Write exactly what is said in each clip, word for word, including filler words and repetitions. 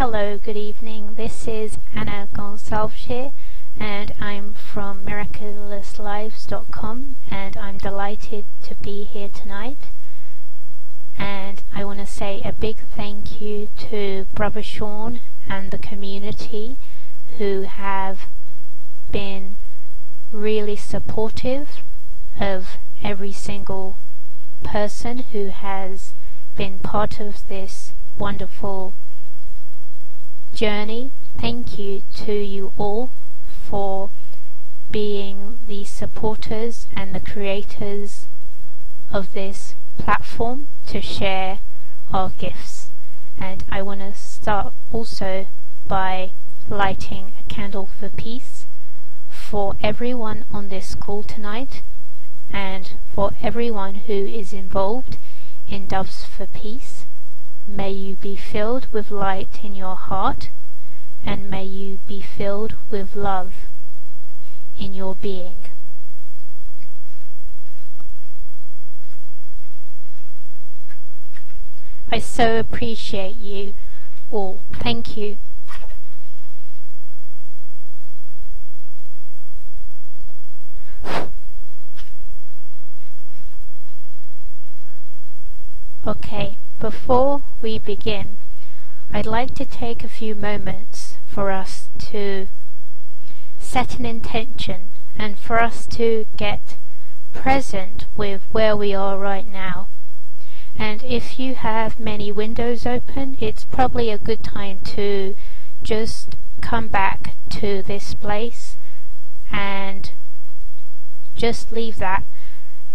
Hello, good evening. This is Ana Goncalves here, and I'm from Miraculous Lives dot com, and I'm delighted to be here tonight. And I want to say a big thank you to Brother Sean and the community who have been really supportive of every single person who has been part of this wonderful journey. Thank you to you all for being the supporters and the creators of this platform to share our gifts. And I want to start also by lighting a candle for peace for everyone on this call tonight, and for everyone who is involved in Doves for Peace. May you be filled with light in your heart, and may you be filled with love in your being. I so appreciate you all. Thank you. Okay, before we begin, I'd like to take a few moments for us to set an intention and for us to get present with where we are right now. And if you have many windows open, it's probably a good time to just come back to this place and just leave that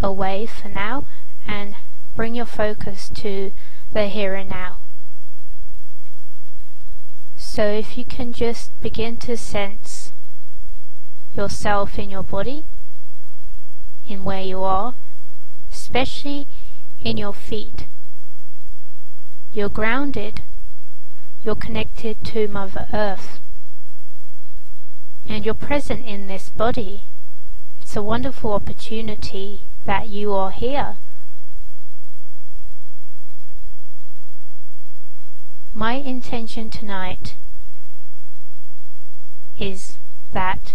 away for now, and bring your focus to the here and now. So if you can just begin to sense yourself in your body, in where you are, especially in your feet. You're grounded, you're connected to Mother Earth, and you're present in this body. It's a wonderful opportunity that you are here. My intention tonight is that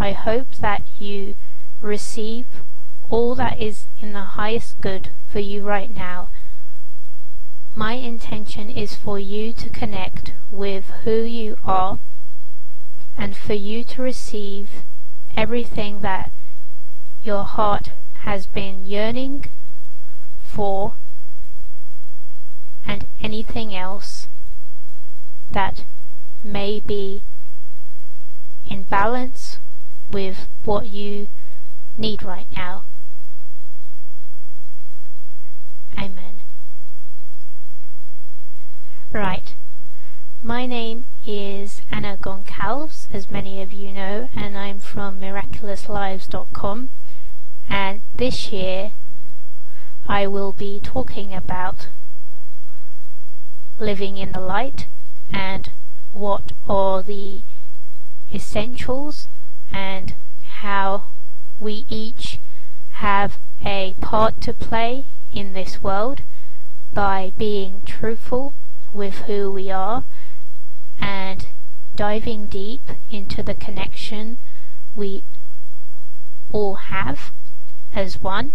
I hope that you receive all that is in the highest good for you right now. My intention is for you to connect with who you are, and for you to receive everything that your heart has been yearning for, and anything else that may be in balance with what you need right now. Amen. Right, my name is Ana Goncalves, as many of you know, and I'm from Miraculous Lives dot com, and this year I will be talking about living in the light and what are the essentials and how we each have a part to play in this world by being truthful with who we are and diving deep into the connection we all have as one.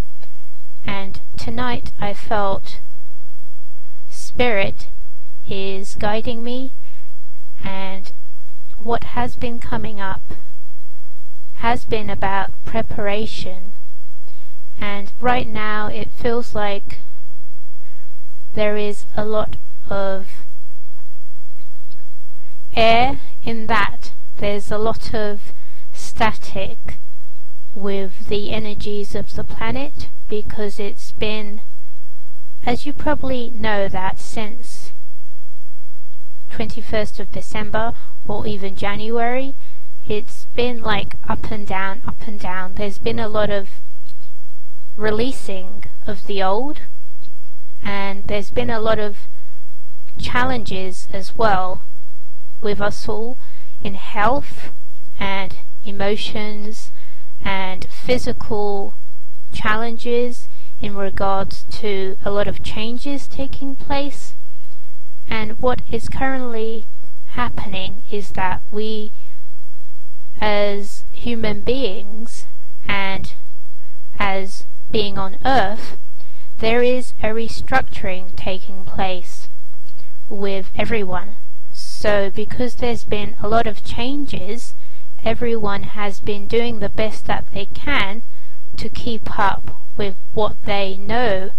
And tonight I felt Spirit is guiding me, and what has been coming up has been about preparation. And right now it feels like there is a lot of air in that. There's a lot of static with the energies of the planet, because it's been, as you probably know, that since twenty-first of December or even January, it's been like up and down, up and down. There's been a lot of releasing of the old, and there's been a lot of challenges as well with us all in health and emotions and physical challenges in regards to a lot of changes taking place. And what is currently happening is that we as human beings and as being on earth, there is a restructuring taking place with everyone. So because there's been a lot of changes, everyone has been doing the best that they can to keep up with what they know,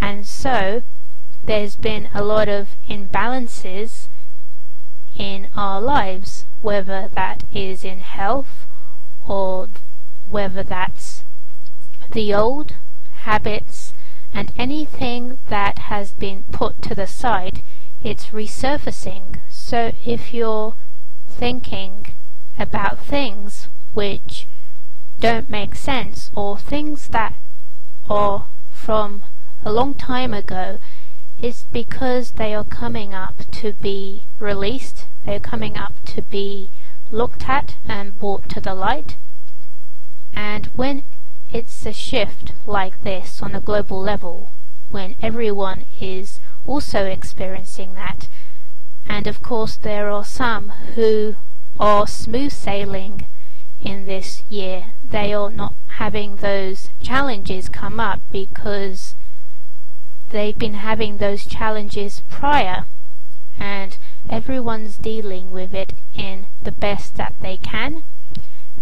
and so there's been a lot of imbalances in our lives, whether that is in health or whether that's the old habits and anything that has been put to the side, it's resurfacing. So if you're thinking about things which don't make sense, or things that are from a long time ago, it's because they are coming up to be released, they are coming up to be looked at and brought to the light. And when it's a shift like this on a global level, when everyone is also experiencing that, and of course there are some who are smooth sailing in this year, they are not having those challenges come up because they've been having those challenges prior, and everyone's dealing with it in the best that they can.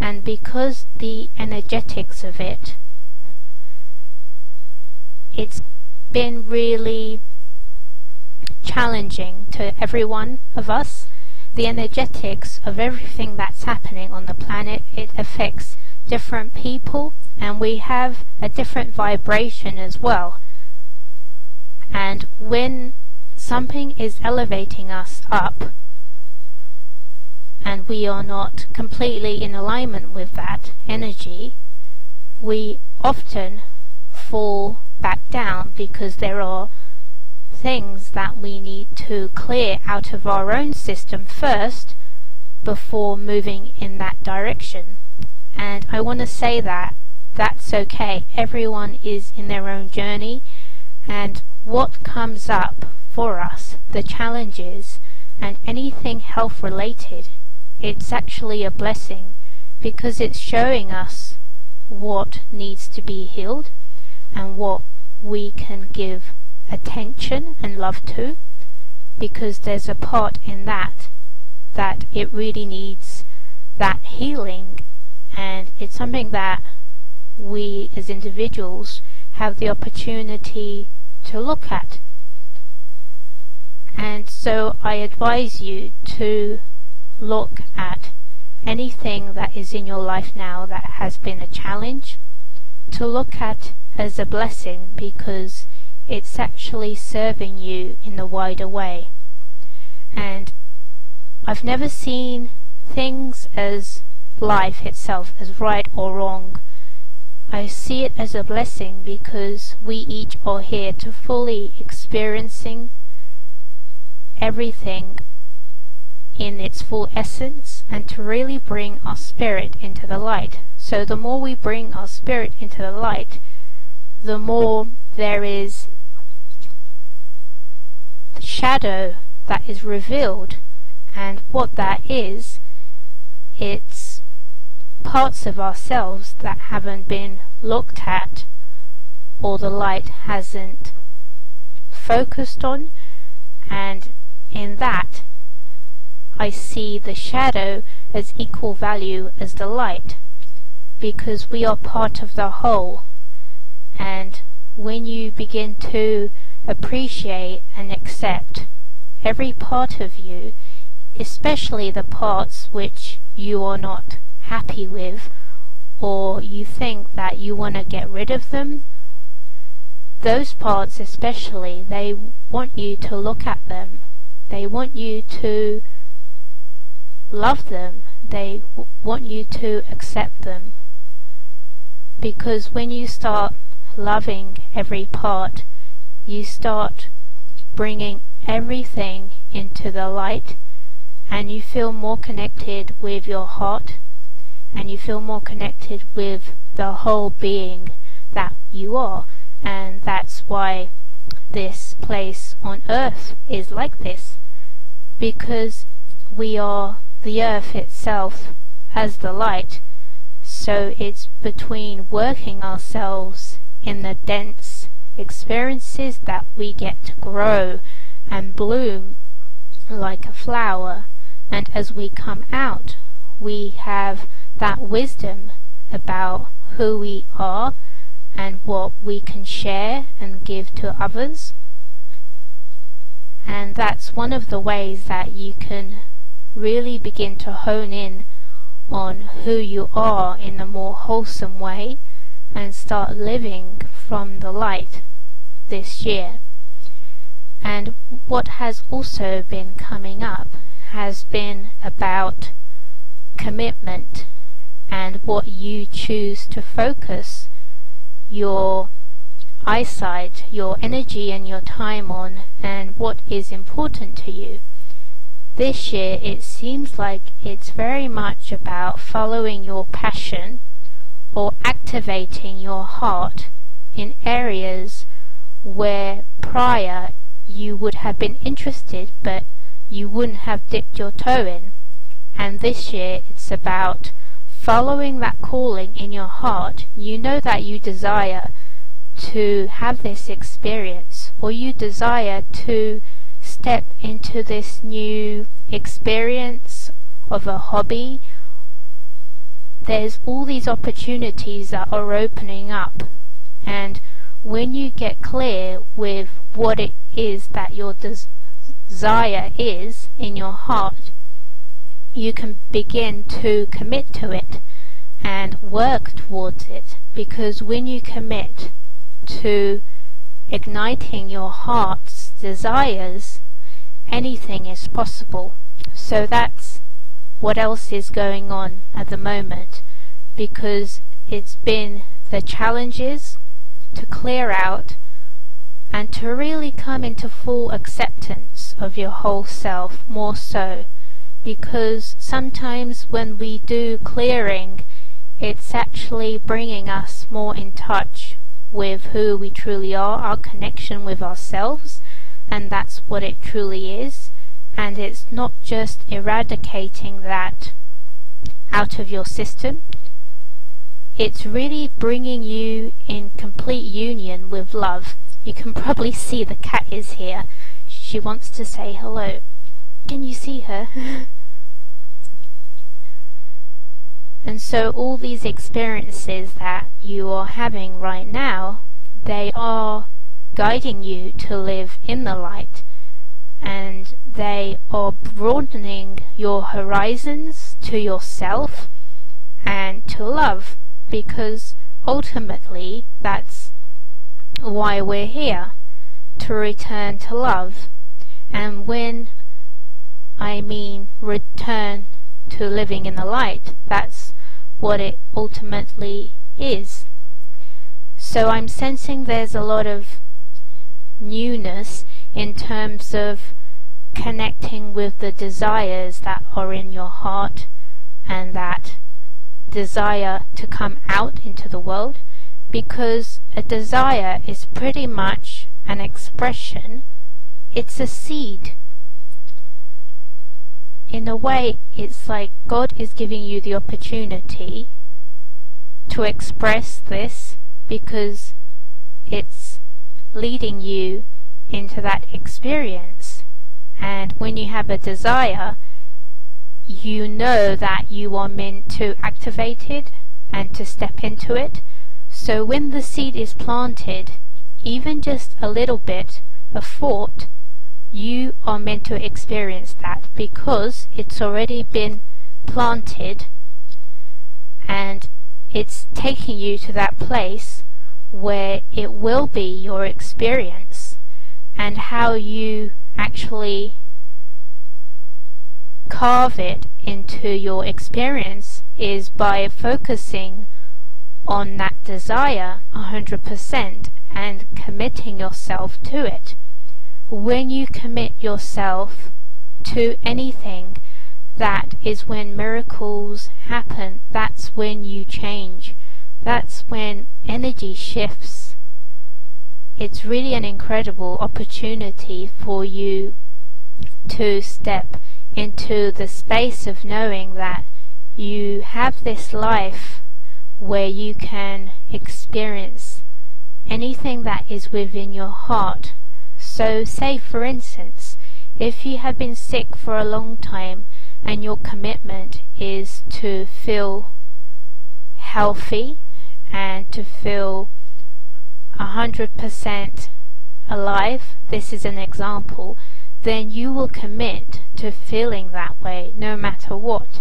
And because the energetics of it, it's been really challenging to every one of us. The energetics of everything that's happening on the planet, it affects different people, and we have a different vibration as well. And when something is elevating us up and we are not completely in alignment with that energy, we often fall back down because there are things that we need to clear out of our own system first before moving in that direction. And I want to say that that's okay. Everyone is in their own journey, and what comes up for us, the challenges and anything health related, it's actually a blessing because it's showing us what needs to be healed and what we can give attention and love to, because there's a part in that that it really needs that healing, and it's something that we as individuals have the opportunity to look at. And so I advise you to look at anything that is in your life now that has been a challenge, to look at as a blessing, because it's actually serving you in the wider way. And I've never seen things as life itself as right or wrong. I see it as a blessing because we each are here to fully experiencing everything in its full essence and to really bring our spirit into the light. So the more we bring our spirit into the light, the more there is shadow that is revealed. And what that is, it's parts of ourselves that haven't been looked at, or the light hasn't focused on, and in that I see the shadow as equal value as the light, because we are part of the whole. And when you begin to appreciate and accept every part of you, especially the parts which you are not happy with, or you think that you want to get rid of them, those parts especially, they want you to look at them, they want you to love them, they w- want you to accept them. Because when you start loving every part, you start bringing everything into the light, and you feel more connected with your heart, and you feel more connected with the whole being that you are. And that's why this place on earth is like this, because we are the earth itself as the light, so it's between working ourselves in the dense experiences that we get to grow and bloom like a flower, and as we come out we have that wisdom about who we are and what we can share and give to others. And that's one of the ways that you can really begin to hone in on who you are in a more wholesome way and start living from the light this year. And what has also been coming up has been about commitment and what you choose to focus your eyesight, your energy and your time on, and what is important to you. This year it seems like it's very much about following your passion or activating your heart in areas where prior you would have been interested but you wouldn't have dipped your toe in. And this year it's about following that calling in your heart. You know that you desire to have this experience, or you desire to step into this new experience of a hobby. There's all these opportunities that are opening up, and when you get clear with what it is that your des desire is in your heart, you can begin to commit to it and work towards it. Because when you commit to igniting your heart's desires, anything is possible. So that's what else is going on at the moment, because it's been the challenges to clear out and to really come into full acceptance of your whole self more so. Because sometimes when we do clearing, it's actually bringing us more in touch with who we truly are, our connection with ourselves, and that's what it truly is. And it's not just eradicating that out of your system, it's really bringing you in complete union with love. You can probably see the cat is here. She wants to say hello. Can you see her? And so all these experiences that you are having right now, they are guiding you to live in the light, and they are broadening your horizons to yourself and to love, because ultimately that's why we're here, to return to love. And when I mean return to living in the light, that's what it ultimately is. So I'm sensing there's a lot of newness in terms of connecting with the desires that are in your heart and that desire to come out into the world, because a desire is pretty much an expression. It's a seed. In a way, it's like God is giving you the opportunity to express this, because it's leading you into that experience. And when you have a desire, you know that you are meant to activate it and to step into it. So when the seed is planted, even just a little bit of thought, you are meant to experience that, because it's already been planted and it's taking you to that place where it will be your experience. And how you actually carve it into your experience is by focusing on that desire one hundred percent and committing yourself to it. When you commit yourself to anything, that is when miracles happen. That's when you change. That's when energy shifts. It's really an incredible opportunity for you to step into the space of knowing that you have this life where you can experience anything that is within your heart. So say for instance, if you have been sick for a long time and your commitment is to feel healthy and to feel one hundred percent alive, this is an example, then you will commit to feeling that way no matter what.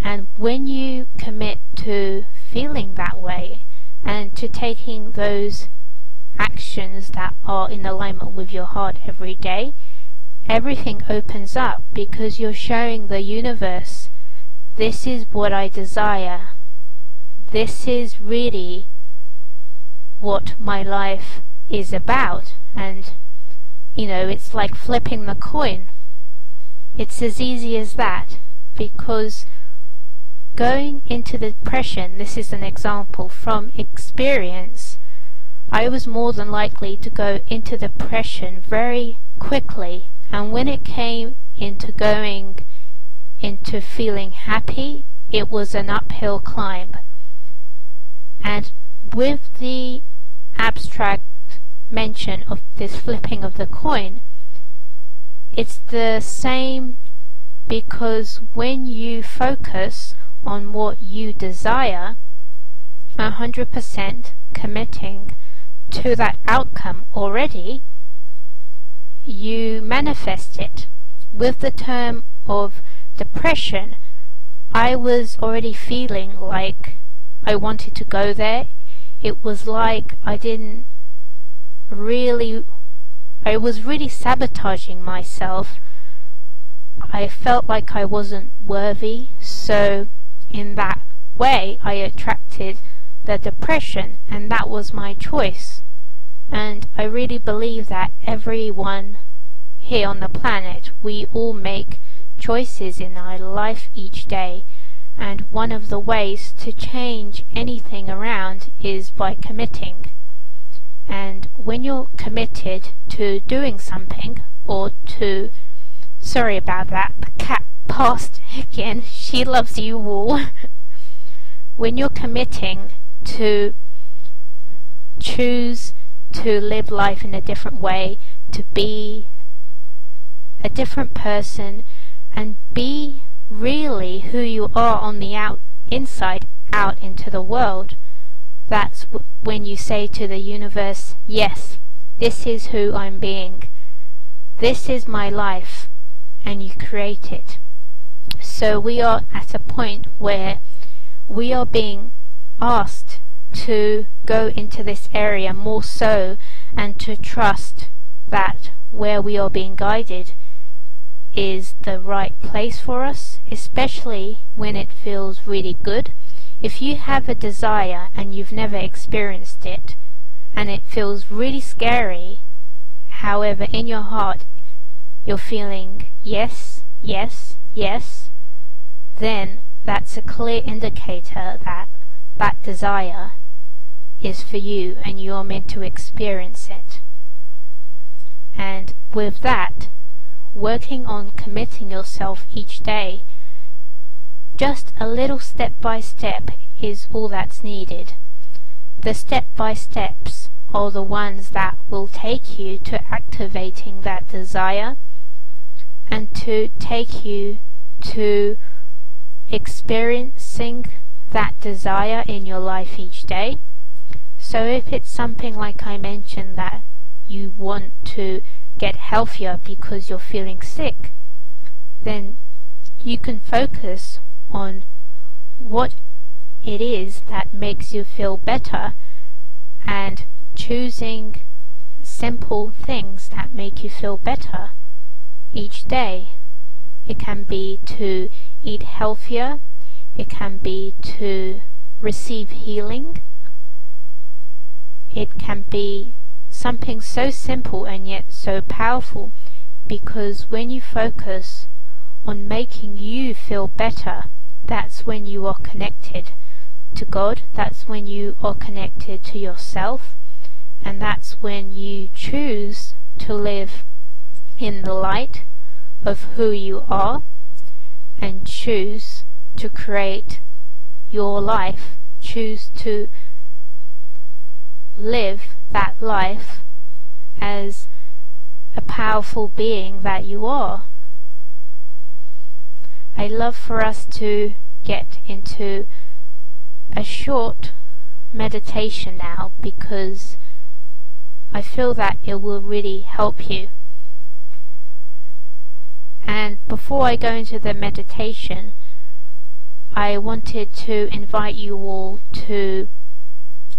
And when you commit to feeling that way and to taking those actions that are in alignment with your heart every day, everything opens up because you're showing the universe, this is what I desire. This is really what my life is about. And you know, it's like flipping the coin. It's as easy as that, because going into depression, this is an example from experience, I was more than likely to go into depression very quickly. And when it came into going into feeling happy, it was an uphill climb. And with the abstract mention of this flipping of the coin, it's the same, because when you focus on what you desire, a hundred percent committing to that outcome already, you manifest it. With the term of depression, I was already feeling like I wanted to go there. It was like I didn't really, I was really sabotaging myself. I felt like I wasn't worthy, so in that way I attracted the depression, and that was my choice. And I really believe that everyone here on the planet, we all make choices in our life each day, and one of the ways to change anything around is by committing. And when you're committed to doing something, or to, sorry about that, the cat passed again, she loves you all. When you're committing to choose to live life in a different way, to be a different person, and be really who you are on the out, inside out into the world, that's when you say to the universe, yes, this is who I'm being, this is my life, and you create it. So we are at a point where we are being asked to go into this area more so, and to trust that where we are being guided is the right place for us, especially when it feels really good. If you have a desire and you've never experienced it, and it feels really scary, however in your heart you're feeling yes, yes, yes, then that's a clear indicator that that desire is for you and you're meant to experience it. And with that, working on committing yourself each day, just a little step by step is all that's needed. The step by steps are the ones that will take you to activating that desire, and to take you to experiencing that desire in your life each day. So if it's something like I mentioned, that you want to get healthier because you're feeling sick, then you can focus on what it is that makes you feel better, and choosing simple things that make you feel better each day. It can be to eat healthier, it can be to receive healing, it can be something so simple and yet so powerful, because when you focus on making you feel better, that's when you are connected to God, that's when you are connected to yourself, and that's when you choose to live in the light of who you are and choose to create your life. Choose to live that life as a powerful being that you are. I'd love for us to get into a short meditation now, because I feel that it will really help you. And before I go into the meditation, I wanted to invite you all to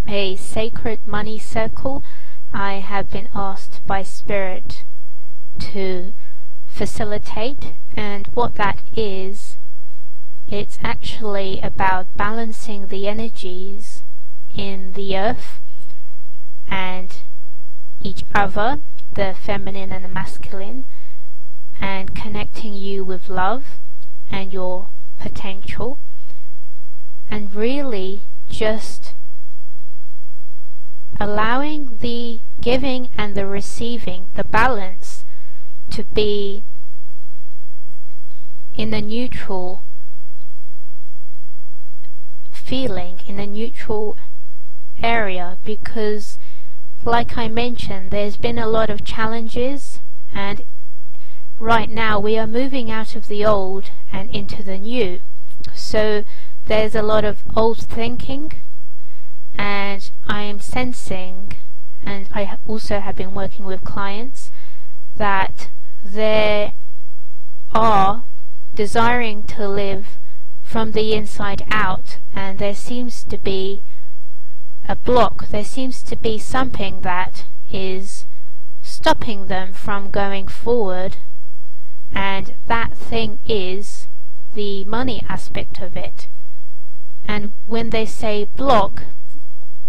a sacred money circle. I have been asked by Spirit to facilitate, and what that is, it's actually about balancing the energies in the earth and each other, the feminine and the masculine, and connecting you with love and your potential, and really just allowing the giving and the receiving, the balance, to be in a neutral feeling, in a neutral area, because like I mentioned, there's been a lot of challenges, and right now we are moving out of the old and into the new. So there's a lot of old thinking, and I am sensing, and I also have been working with clients, that they are desiring to live from the inside out, and there seems to be a block, there seems to be something that is stopping them from going forward, and that thing is the money aspect of it. And when they say block,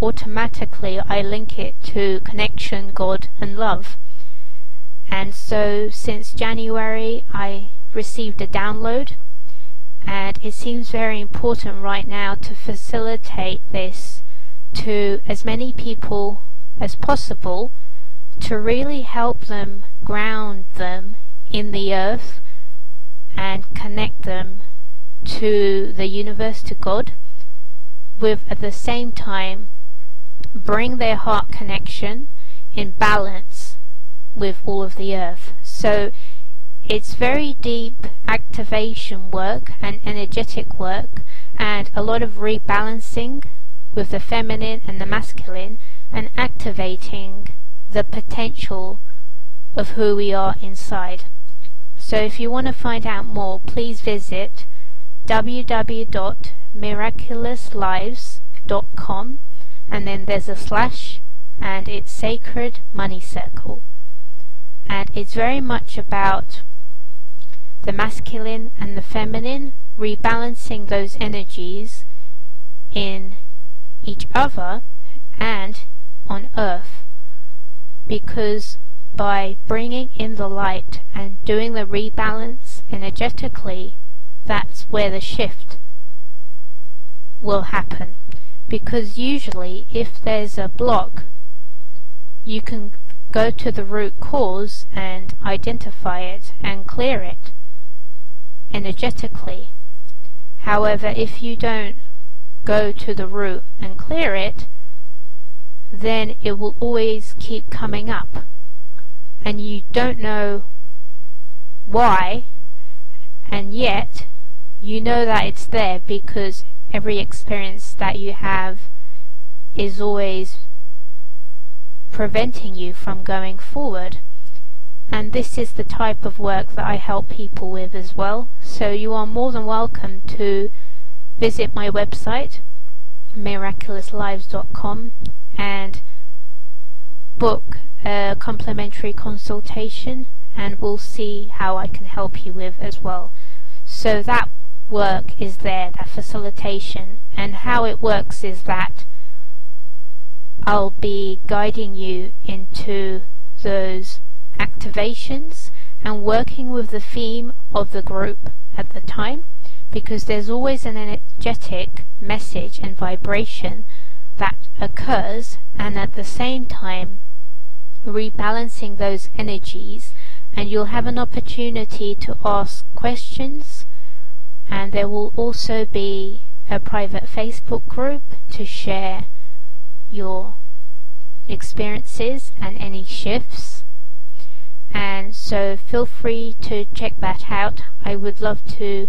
automatically I link it to connection, God and love. And so since January I received a download, and it seems very important right now to facilitate this to as many people as possible, to really help them ground them in the earth and connect them to the universe, to God, with at the same time bring their heart connection in balance with all of the earth. So it's very deep activation work and energetic work, and a lot of rebalancing with the feminine and the masculine, and activating the potential of who we are inside. So if you want to find out more, please visit w w w dot miraculous lives dot com, and then there's a slash, and it's Sacred Money Circle. And it's very much about the masculine and the feminine, rebalancing those energies in each other and on earth, because by bringing in the light and doing the rebalance energetically, that's where the shift will happen. Because usually if there's a block, you can go to the root cause and identify it and clear it energetically. However, if you don't go to the root and clear it, then it will always keep coming up, and you don't know why, and yet you know that it's there, because every experience that you have is always preventing you from going forward. And this is the type of work that I help people with as well. So you are more than welcome to visit my website, miraculous lives dot com, and book a complimentary consultation, and we'll see how I can help you with as well. So that work is there, that facilitation, and how it works is that I'll be guiding you into those activations and working with the theme of the group at the time, because there's always an energetic message and vibration that occurs, and at the same time rebalancing those energies and you'll have an opportunity to ask questions, and there will also be a private Facebook group to share your experiences and any shifts. And so feel free to check that out. I would love to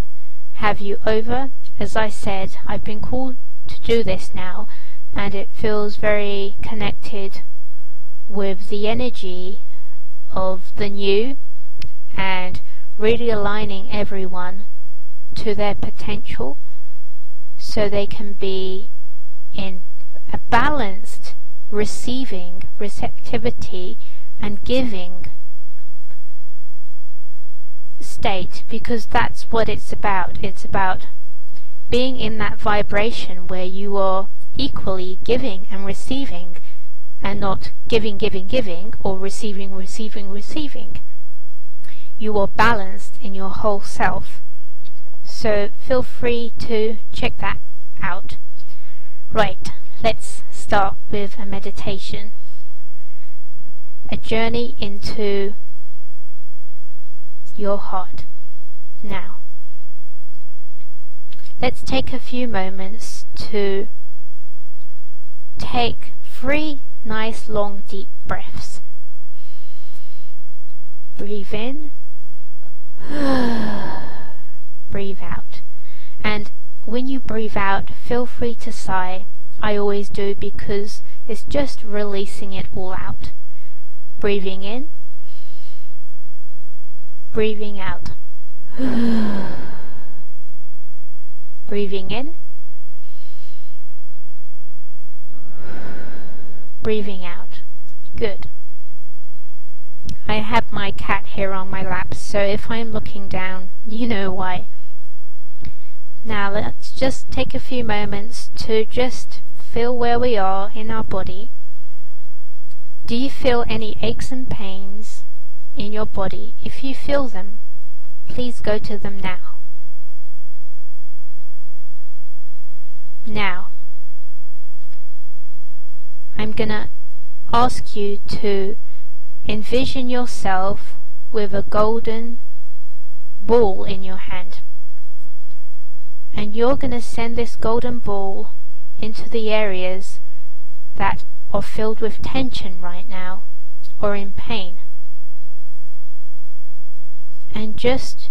have you over. As I said, I've been called to do this now, and it feels very connected with the energy of the new and really aligning everyone to their potential so they can be in a balanced receiving, receptivity and giving state, because that's what it's about. It's about being in that vibration where you are equally giving and receiving, and not giving, giving, giving, or receiving, receiving, receiving. You are balanced in your whole self. So feel free to check that out. Right, let's start with a meditation. A journey into your heart. Now, let's take a few moments to take three nice long deep breaths. Breathe in, breathe out. And when you breathe out, feel free to sigh. I always do, because it's just releasing it all out. Breathing in, breathing out. Breathing in, breathing out. Good. I have my cat here on my lap, so if I'm looking down, you know why. Now let's just take a few moments to just feel where we are in our body. Do you feel any aches and pains in your body? If you feel them, please go to them now. Now, I'm gonna ask you to envision yourself with a golden ball in your hand, and you're gonna send this golden ball into the areas that are filled with tension right now or in pain, and just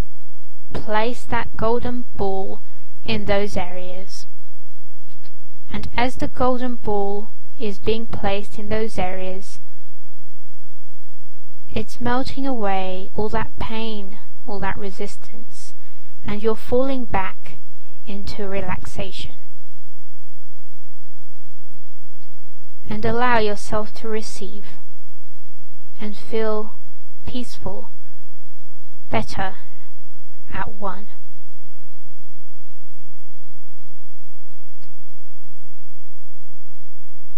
place that golden ball in those areas. And as the golden ball is being placed in those areas, it's melting away all that pain, all that resistance, and you're falling back into relaxation. And allow yourself to receive and feel peaceful, better, at one.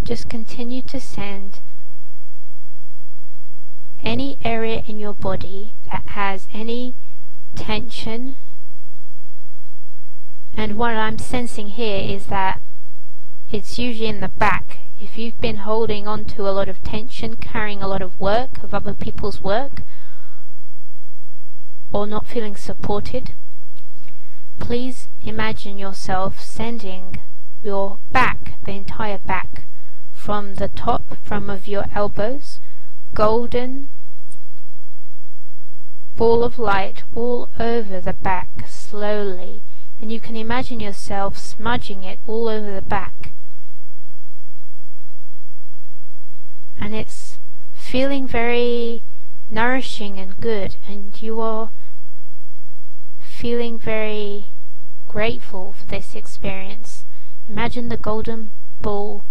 Just continue to send any area in your body that has any tension. And what I'm sensing here is that it's usually in the back. If you've been holding on to a lot of tension, carrying a lot of work, of other people's work, or not feeling supported, please imagine yourself sending your back, the entire back, from the top, from of your elbows, golden ball of light all over the back, slowly. And you can imagine yourself smudging it all over the back, and it's feeling very nourishing and good, and you are feeling very grateful for this experience. Imagine the golden ball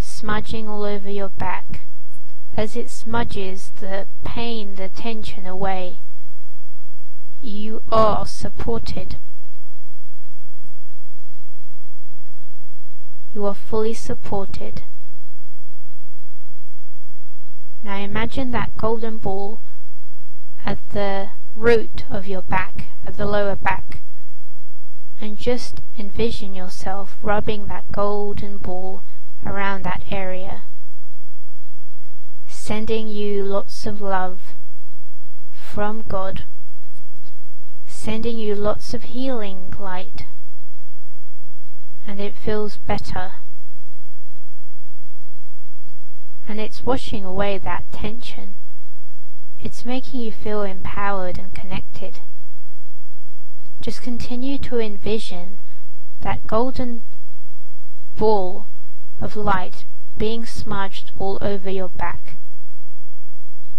smudging all over your back. As it smudges the pain, the tension away, you are supported. You are fully supported. Now imagine that golden ball at the root of your back, at the lower back, and just envision yourself rubbing that golden ball around that area, sending you lots of love, from God, sending you lots of healing light, and it feels better, and it's washing away that tension. It's making you feel empowered and connected. Just continue to envision that golden ball of light being smudged all over your back.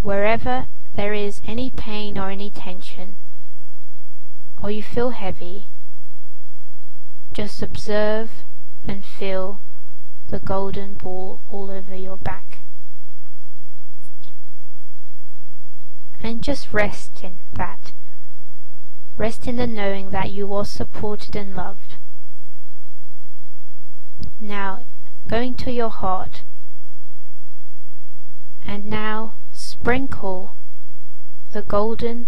Wherever there is any pain or any tension, or you feel heavy, just observe and feel the golden ball all over your back. And just rest in that. Rest in the knowing that you are supported and loved. Now, going to your heart, and now sprinkle the golden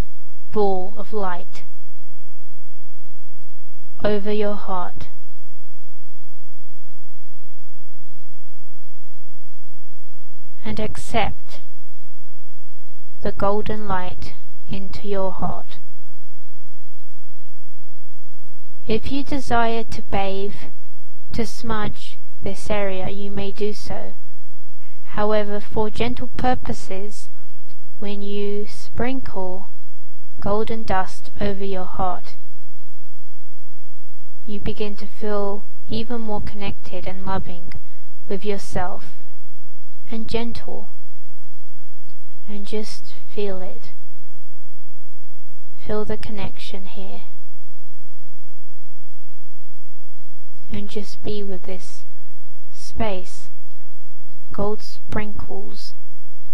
ball of light over your heart. And accept the golden light into your heart. If you desire to bathe, to smudge this area, you may do so. However, for gentle purposes, when you sprinkle golden dust over your heart, you begin to feel even more connected and loving with yourself, and gentle, and just feel it. Feel the connection here, and just be with this space. Gold sprinkles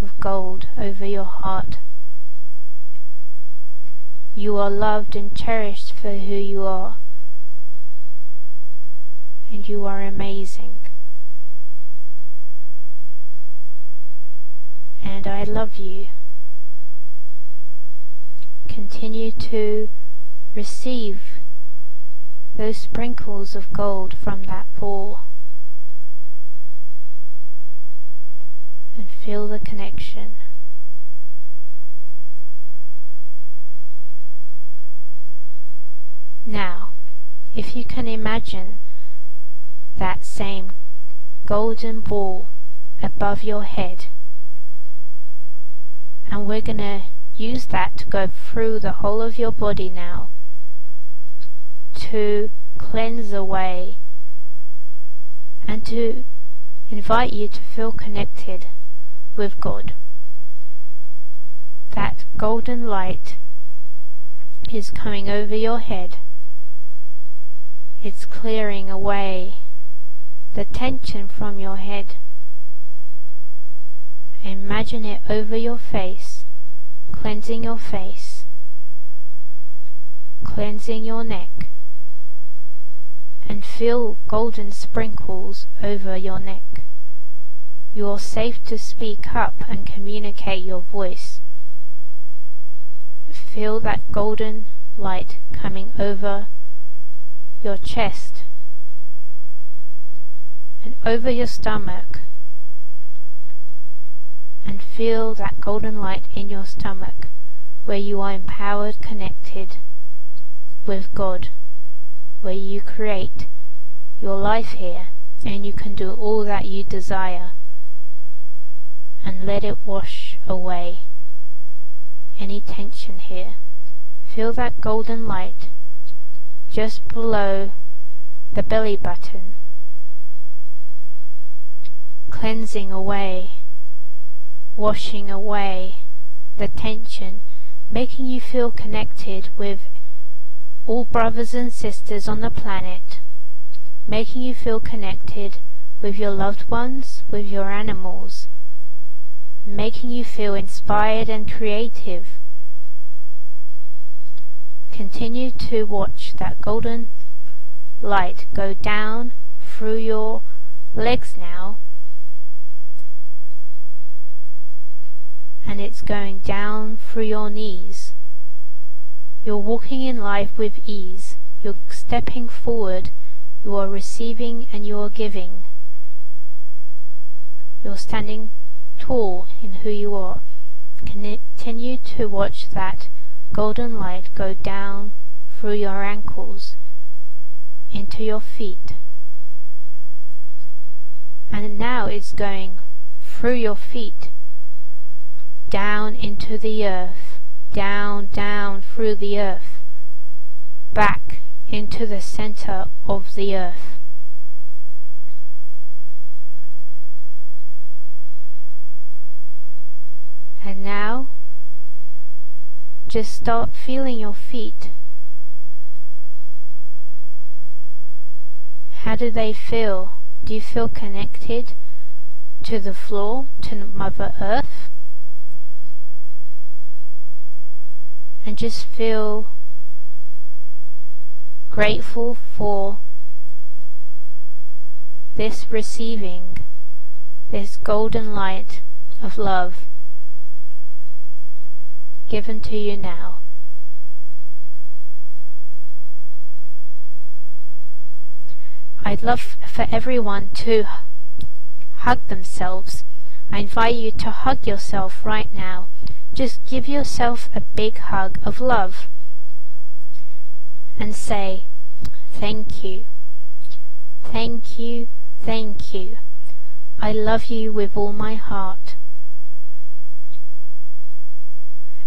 of gold over your heart. You are loved and cherished for who you are, and you are amazing. And I love you. Continue to receive those sprinkles of gold from that ball, and feel the connection. Now, if you can imagine that same golden ball above your head, and we're going to use that to go through the whole of your body now, to cleanse away and to invite you to feel connected with God. That golden light is coming over your head. It's clearing away the tension from your head. Imagine it over your face, cleansing your face, cleansing your neck, and feel golden sprinkles over your neck. You are safe to speak up and communicate your voice. Feel that golden light coming over your chest and over your stomach. And feel that golden light in your stomach, where you are empowered, connected with God, where you create your life here, and you can do all that you desire, and let it wash away any tension here. Feel that golden light just below the belly button, cleansing away, washing away the tension, making you feel connected with all brothers and sisters on the planet, making you feel connected with your loved ones, with your animals, making you feel inspired and creative. Continue to watch that golden light go down through your legs now, and it's going down through your knees. You're walking in life with ease. You're stepping forward. You are receiving and you are giving. You're standing tall in who you are. Continue to watch that golden light go down through your ankles into your feet. And now it's going through your feet, down into the earth, down, down through the earth, back into the center of the earth. And now, just start feeling your feet. How do they feel? Do you feel connected to the floor, to Mother Earth? And just feel grateful for this receiving, this golden light of love given to you now. I'd love for everyone to hug themselves. I invite you to hug yourself right now. Just give yourself a big hug of love and say, thank you, thank you, thank you. I love you with all my heart.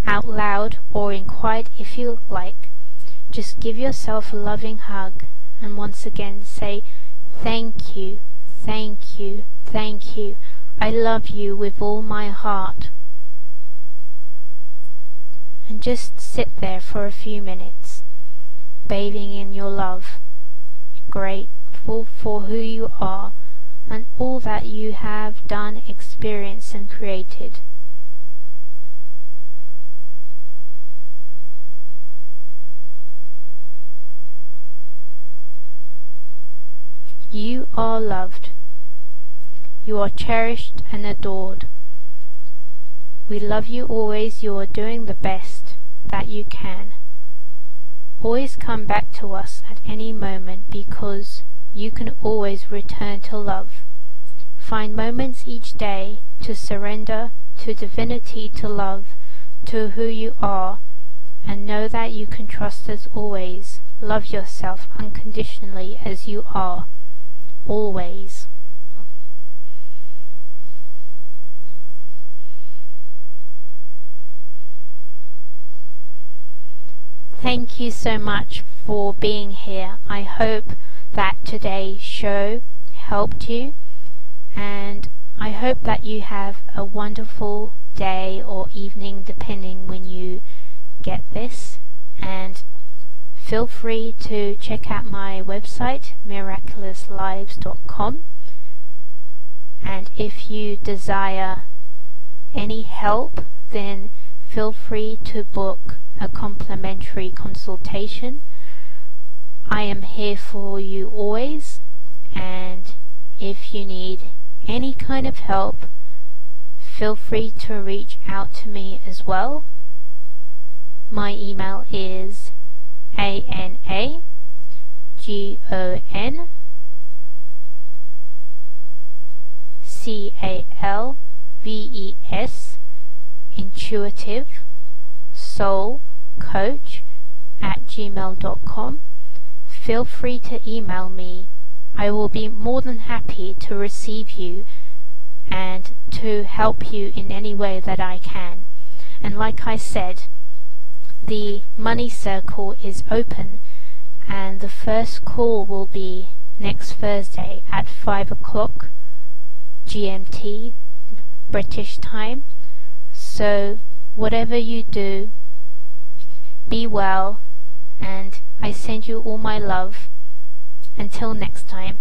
Out loud or in quiet if you like. Just give yourself a loving hug and once again say, thank you, thank you, thank you. I love you with all my heart. And just sit there for a few minutes, bathing in your love, grateful for who you are and all that you have done, experienced and created. You are loved. You are cherished and adored. We love you always. You are doing the best that you can. Always come back to us at any moment because you can always return to love. Find moments each day to surrender to divinity, to love, to who you are, and know that you can trust us always. Love yourself unconditionally as you are. Always. Thank you so much for being here. I hope that today's show helped you, and I hope that you have a wonderful day or evening depending when you get this, and feel free to check out my website miraculous lives dot com, and if you desire any help then feel free to book a complimentary consultation. I am here for you always, and if you need any kind of help feel free to reach out to me as well. My email is Ana G O N C A L V E S Intuitive Soul Coach at gmail dot com. Feel free to email me. I will be more than happy to receive you and to help you in any way that I can. And like I said, the money circle is open, and the first call will be next Thursday at five o'clock G M T British time. So whatever you do, be well, and I send you all my love. Until next time.